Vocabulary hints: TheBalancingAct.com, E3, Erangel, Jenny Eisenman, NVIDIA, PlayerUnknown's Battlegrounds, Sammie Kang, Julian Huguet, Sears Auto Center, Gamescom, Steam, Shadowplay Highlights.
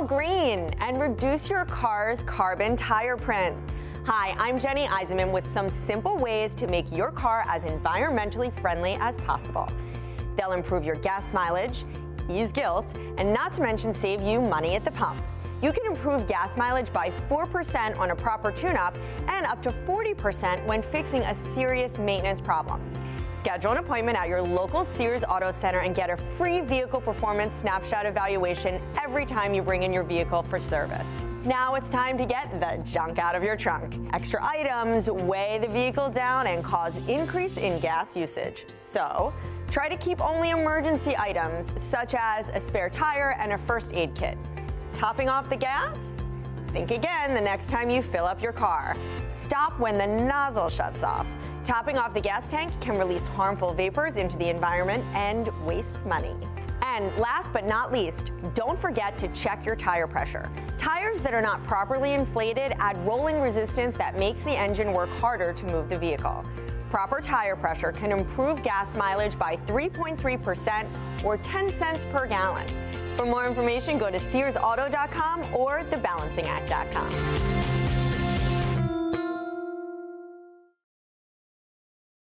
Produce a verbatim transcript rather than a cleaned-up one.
go green and reduce your car's carbon tire print. Hi, I'm Jenny Eisenman with some simple ways to make your car as environmentally friendly as possible. They'll improve your gas mileage, ease guilt, and not to mention save you money at the pump. You can improve gas mileage by four percent on a proper tune-up and up to forty percent when fixing a serious maintenance problem. Schedule an appointment at your local Sears Auto Center and get a free vehicle performance snapshot evaluation every time you bring in your vehicle for service. Now it's time to get the junk out of your trunk. Extra items weigh the vehicle down and cause increase in gas usage. So try to keep only emergency items, such as a spare tire and a first aid kit. Topping off the gas? Think again the next time you fill up your car. Stop when the nozzle shuts off. Topping off the gas tank can release harmful vapors into the environment and wastes money. And last but not least, don't forget to check your tire pressure. Tires that are not properly inflated add rolling resistance that makes the engine work harder to move the vehicle. Proper tire pressure can improve gas mileage by three point three percent or ten cents per gallon. For more information, go to Sears Auto dot com or The Balancing Act dot com.